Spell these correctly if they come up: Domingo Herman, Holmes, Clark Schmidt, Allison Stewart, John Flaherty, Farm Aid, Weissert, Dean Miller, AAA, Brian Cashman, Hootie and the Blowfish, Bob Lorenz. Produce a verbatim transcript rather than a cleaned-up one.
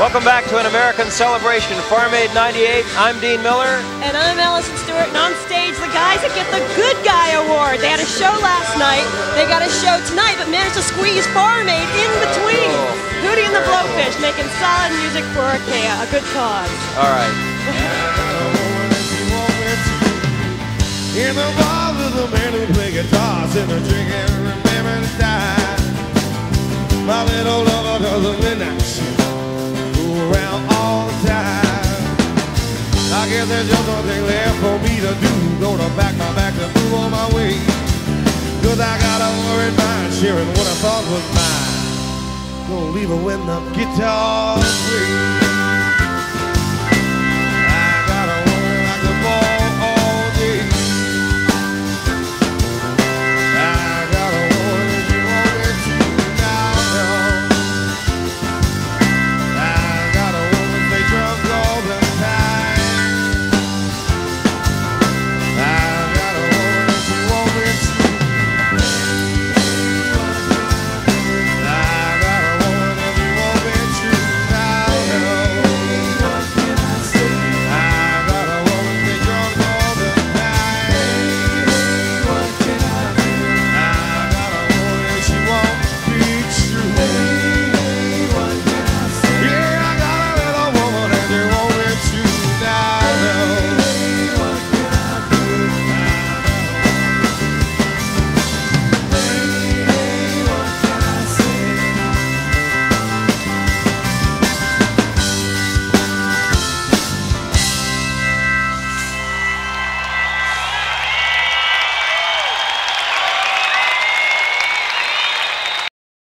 Welcome back to An American Celebration, Farm Aid ninety-eight. I'm Dean Miller. And I'm Allison Stewart, and on stage, the guys that get the Good Guy Award. They had a show last night, they got a show tonight, but managed to squeeze Farm Aid in between. Oh. Hootie and the Blowfish, making solid music for a, a good cause. All right. In the balls of the man who play guitars in the drink and remember to die. My little lover doesn't midnight. Around all the time. I guess there's just nothing left for me to do. Gonna back my back to move on my way. Cause I got a worried mind, sharing what I thought was mine. Gonna leave her when the guitar plays.